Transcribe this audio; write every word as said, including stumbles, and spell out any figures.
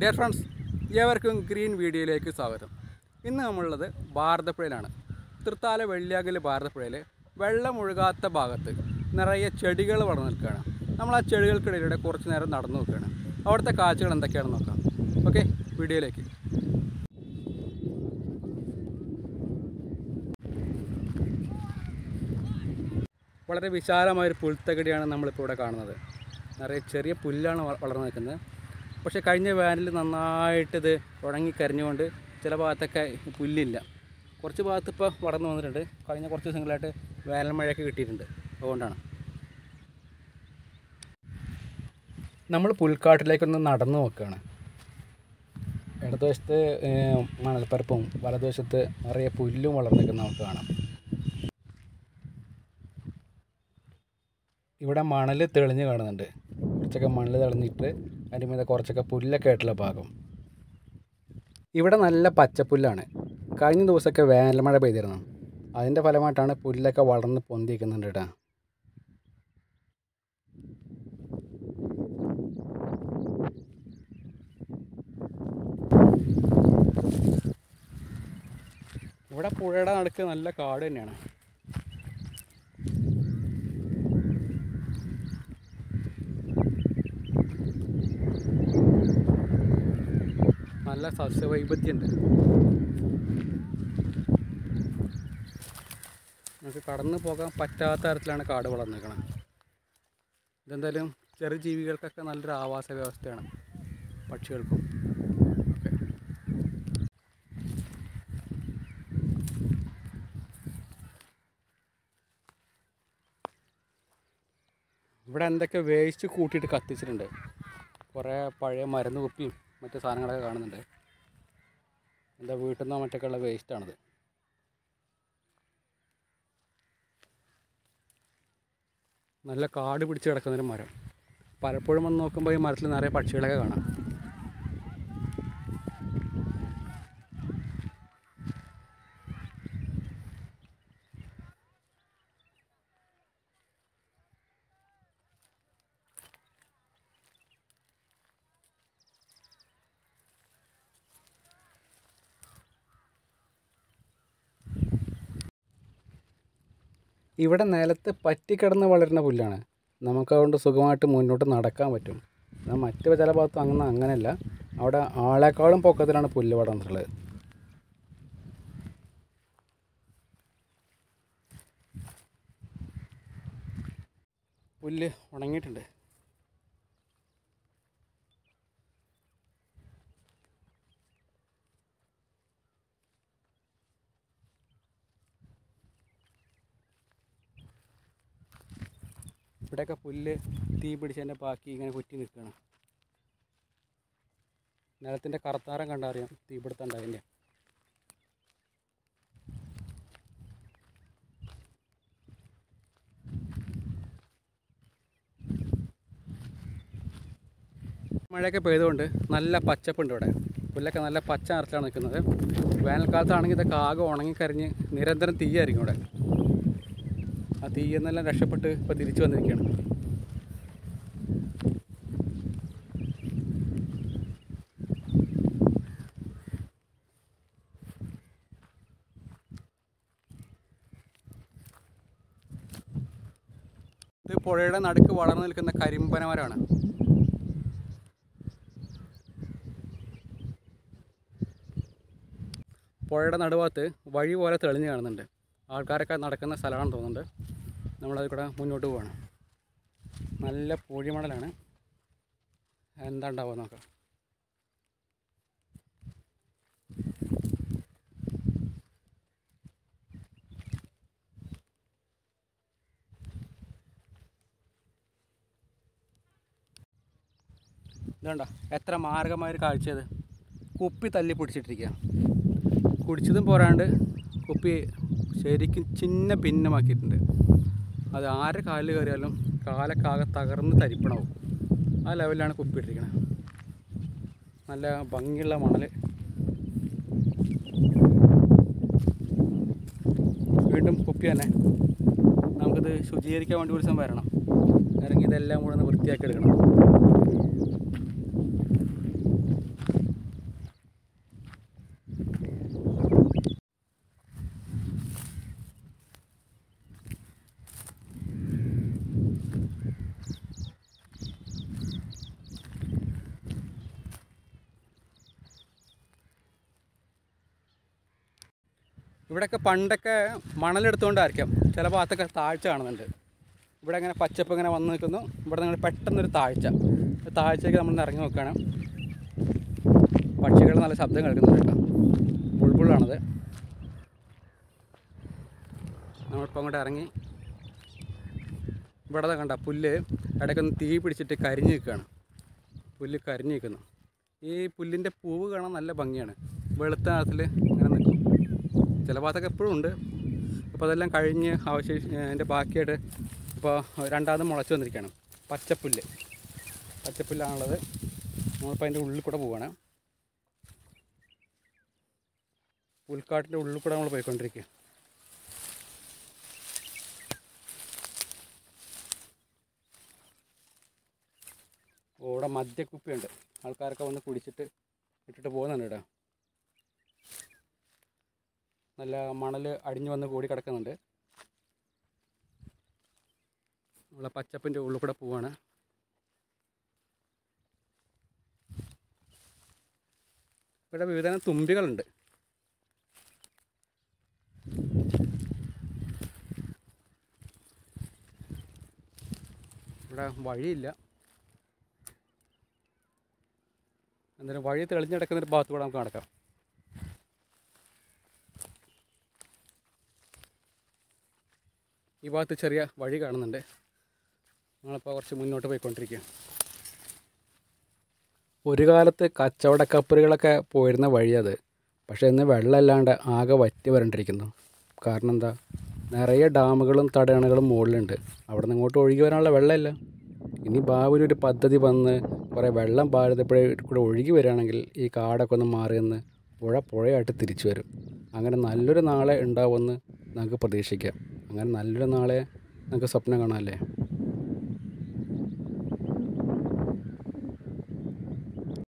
Dear friends, ഏവർക്കും green വീഡിയോയിലേക്ക് സ്വാഗതം. ഇന്ന് നമ്മളുള്ളത് ഭാരതപ്പുഴയിലാണ്. തൃത്താല വെള്ളിയാകൽ ഭാരതപ്പുഴയിൽ വെള്ളമൊഴുകാത്ത ഭാഗത്ത് നിറയെ ചെടികൾ വളർന്നു നിൽക്കുകയാണ്. നമ്മൾ ആ ചെടികൾക്കിടയിലൂടെ കുറച്ച് നേരം നടന്നു നോക്കുകയാണ്. അവിടുത്തെ കാഴ്ചകൾ എന്തൊക്കെയാണെന്ന് നോക്കാം. ഓക്കെ, വീഡിയോയിലേക്ക്. വളരെ വിശാലമായൊരു പുൽത്തകിടിയാണ് നമ്മളിപ്പോൾ ഇവിടെ കാണുന്നത്. നിറയെ ചെറിയ പുല്ലാണ് വളർന്നു നിൽക്കുന്നത്. പക്ഷേ കഴിഞ്ഞ വേനലിൽ നന്നായിട്ടിത് ഉണങ്ങിക്കരിഞ്ഞുകൊണ്ട് ചില ഭാഗത്തൊക്കെ പുല്ലില്ല. കുറച്ച് ഭാഗത്ത് ഇപ്പോൾ വളർന്നു വന്നിട്ടുണ്ട്. കഴിഞ്ഞ കുറച്ച് ദിവസങ്ങളായിട്ട് വേനൽ മഴയൊക്കെ കിട്ടിയിട്ടുണ്ട്. അതുകൊണ്ടാണ് നമ്മൾ പുൽക്കാട്ടിലേക്കൊന്ന് നടന്നു നോക്കുകയാണ്. ഇടതുവശത്ത് മണൽപ്പരപ്പും വലതുവശത്ത് നിറയെ പുല്ലും വളർന്നു നിൽക്കുന്ന നമുക്ക് കാണാം. ഇവിടെ മണൽ തെളിഞ്ഞ് കാണുന്നുണ്ട്. കുറച്ചൊക്കെ മണൽ തെളിഞ്ഞിട്ട് അതിൻ്റെ മീതെ കുറച്ചൊക്കെ പുല്ലൊക്കെ ആയിട്ടുള്ള ഭാഗം. ഇവിടെ നല്ല പച്ചപ്പുല്ലാണ്. കഴിഞ്ഞ ദിവസമൊക്കെ വേനൽ മഴ പെയ്തിരുന്നു. അതിൻ്റെ ഫലമായിട്ടാണ് പുല്ലൊക്കെ വളർന്ന് പൊന്തിക്കുന്നുണ്ട് കേട്ടോ. ഇവിടെ പുഴയുടെ നടുക്ക് നല്ല കാട് തന്നെയാണ്. നല്ല സസ്യവൈവിധ്യമുണ്ട്. നമുക്ക് കടന്നു പോകാൻ പറ്റാത്ത തരത്തിലാണ് കാട് വളർന്നിരിക്കുന്നത്. ഇതെന്തായാലും ചെറു ജീവികൾക്കൊക്കെ നല്ലൊരു ആവാസ വ്യവസ്ഥയാണ്, പക്ഷികൾക്കും. ഇവിടെ എന്തൊക്കെ വേസ്റ്റ് കൂട്ടിയിട്ട് കത്തിച്ചിട്ടുണ്ട്. കുറേ പഴയ മരുന്ന് കുപ്പിയും മറ്റ് സാധനങ്ങളൊക്കെ കാണുന്നുണ്ട്. എൻ്റെ വീട്ടിൽ നിന്നോ മറ്റൊക്കെ ഉള്ള വേസ്റ്റാണിത്. നല്ല കാട് പിടിച്ച് കിടക്കുന്നൊരു മരം. പലപ്പോഴും വന്ന് നോക്കുമ്പോൾ ഈ മരത്തിൽ നിറയെ പക്ഷികളൊക്കെ കാണാം. ഇവിടെ നിലത്ത് പറ്റിക്കിടന്ന് വളരുന്ന പുല്ലാണ്. നമുക്കതുകൊണ്ട് സുഖമായിട്ട് മുന്നോട്ട് നടക്കാൻ പറ്റും. എന്നാൽ മറ്റു ചില ഭാഗത്തും അങ്ങനെ അങ്ങനെയല്ല. അവിടെ ആളെക്കാളും പൊക്കത്തിലാണ് പുല്ല് വളർന്നിട്ടുള്ളത്. പുല്ല് ഉണങ്ങിയിട്ടുണ്ട്. ഇവിടെയൊക്കെ പുല്ല് തീ പിടിച്ചതിൻ്റെ ബാക്കി ഇങ്ങനെ കുറ്റി നിൽക്കുകയാണ്. നിലത്തിൻ്റെ കറുത്താരം കണ്ടറിയാം തീപിടുത്തം ഉണ്ടായതിൻ്റെ. മഴയൊക്കെ പെയ്തുകൊണ്ട് നല്ല പച്ചപ്പുണ്ട്. ഇവിടെ പുല്ലൊക്കെ നല്ല പച്ച നിറത്തിലാണ് നിൽക്കുന്നത്. വേനൽക്കാലത്താണെങ്കിൽ ഇതൊക്കെ ആകെ ഉണങ്ങിക്കരിഞ്ഞ് നിരന്തരം തീയായിരിക്കും ഇവിടെ. ആ തീയെന്നെല്ലാം രക്ഷപ്പെട്ട് ഇപ്പോൾ തിരിച്ചു വന്നിരിക്കുകയാണ്. ഇത് പുഴയുടെ നടുക്ക് വളർന്നു നിൽക്കുന്ന കരിമ്പന മരമാണ്. പുഴയുടെ നടുഭാഗത്ത് വഴി പോലെ തെളിഞ്ഞ് കാണുന്നുണ്ട്. ആൾക്കാരൊക്കെ നടക്കുന്ന സ്ഥലമാണെന്ന് തോന്നുന്നുണ്ട്. നമ്മളത് കൂടെ മുന്നോട്ട് പോവാണ്. നല്ല പൂഴിമണലാണ്. എന്താ ഉണ്ടാവുക നോക്കാം. ഇതുണ്ടോ എത്ര മാരകമായൊരു കാഴ്ചയത്. കുപ്പി തല്ലി പിടിച്ചിട്ടിരിക്കുക. കുടിച്ചതും പോരാണ്ട് കുപ്പി ശരിക്കും ചിന്ന ഭിന്നമാക്കിയിട്ടുണ്ട്. അത് ആരെ കാലിൽ കയറിയാലും കാലക്കാകെ തകർന്ന് തരിപ്പണാവും. ആ ലെവലിലാണ് കുപ്പിയിട്ടിരിക്കുന്നത്. നല്ല ഭംഗിയുള്ള മണൽ. വീണ്ടും കുപ്പി തന്നെ. നമുക്കിത് ശുചീകരിക്കാൻ വേണ്ടി ഒരു ദിവസം വരണം. ഇറങ്ങി ഇതെല്ലാം കൂടെ ഒന്ന് വൃത്തിയാക്കി എടുക്കണം. ഇവിടെയൊക്കെ പണ്ടൊക്കെ മണലെടുത്തുകൊണ്ടായിരിക്കാം ചില ഭാഗത്തൊക്കെ താഴ്ച കാണുന്നുണ്ട്. ഇവിടെ ഇങ്ങനെ പച്ചപ്പ് ഇങ്ങനെ വന്ന് നിൽക്കുന്നു. ഇവിടെ നിങ്ങൾ പെട്ടെന്നൊരു താഴ്ച, താഴ്ചയ്ക്ക് നമ്മൾ ഇറങ്ങി നോക്കുകയാണ്. പക്ഷികൾ നല്ല ശബ്ദം കേൾക്കുന്നുണ്ട് കേട്ടോ. ബുൾബുള്ളാണത്. നമ്മളിപ്പോൾ അങ്ങോട്ട് ഇറങ്ങി ഇവിടെ കണ്ട പുല്ല് ഇടയ്ക്കൊന്ന് തീ പിടിച്ചിട്ട് കരിഞ്ഞ് നിൽക്കുകയാണ്. പുല്ല് കരിഞ്ഞ് നിൽക്കുന്നു. ഈ പുല്ലിൻ്റെ പൂവ് കാണാൻ നല്ല ഭംഗിയാണ്. വെളുത്ത നിറത്തിൽ ഇങ്ങനെ നിൽക്കും. ചില ഭാഗത്തൊക്കെ എപ്പോഴും ഉണ്ട്. അപ്പോൾ അതെല്ലാം കഴിഞ്ഞ് അവശേഷി അതിൻ്റെ ബാക്കിയായിട്ട് ഇപ്പോൾ രണ്ടാമത് മുളച്ച് വന്നിരിക്കുകയാണ്. പച്ചപ്പുല്ല് പച്ചപ്പുല്ലാണുള്ളത്. നമ്മളിപ്പോൾ അതിൻ്റെ ഉള്ളിൽ കൂടെ പോവുകയാണ്. പുൽക്കാട്ടിൻ്റെ ഉള്ളിൽ കൂടെ നമ്മൾ പോയിക്കൊണ്ടിരിക്കുക. ഇവിടെ മദ്യക്കുപ്പിയുണ്ട്. ആൾക്കാരൊക്കെ വന്ന് കുടിച്ചിട്ട് ഇട്ടിട്ട് പോകുന്നുണ്ട് കേട്ടോ. നല്ല മണൽ അടിഞ്ഞു വന്ന് കൂടി കിടക്കുന്നുണ്ട്. നമ്മളെ പച്ചപ്പിൻ്റെ ഉള്ളിൽ കൂടെ പോവാണ്. ഇവിടെ വിവിധ തുമ്പികളുണ്ട്. ഇവിടെ വഴിയില്ല. എന്തായാലും വഴി തെളിഞ്ഞ് കിടക്കുന്നൊരു ഭാഗത്ത് കൂടെ നമുക്ക് നടക്കാം. ഈ ഭാഗത്ത് ചെറിയ വഴി കാണുന്നുണ്ട്. ഞങ്ങളിപ്പോൾ കുറച്ച് മുന്നോട്ട് പോയിക്കൊണ്ടിരിക്കുക. ഒരു കാലത്ത് കച്ചവട കപ്പലുകളൊക്കെ പോയിരുന്ന വഴിയത്. പക്ഷേ ഇന്ന് വെള്ളമില്ലാണ്ട് ആകെ വറ്റി വരണ്ടിരിക്കുന്നു. കാരണം എന്താ, നിറയെ ഡാമുകളും തടയണകളും മുകളിലുണ്ട്. അവിടെ നിന്ന് ഇങ്ങോട്ട് ഒഴുകി വരാനുള്ള വെള്ളമില്ല. ഇനി ഭാവിയിൽ ഒരു പദ്ധതി വന്ന് കുറേ വെള്ളം പാഴത്തപ്പോഴേ കൂടെ ഒഴുകി വരികയാണെങ്കിൽ ഈ കാടൊക്കെ ഒന്ന് മാറിയെന്ന് പുഴ പുഴയായിട്ട് തിരിച്ചു വരും. അങ്ങനെ നല്ലൊരു നാളെ ഉണ്ടാവുമെന്ന് നമുക്ക് പ്രതീക്ഷിക്കാം. അങ്ങനെ നല്ലൊരു നാളെ നമുക്ക് സ്വപ്നം കാണാമല്ലേ.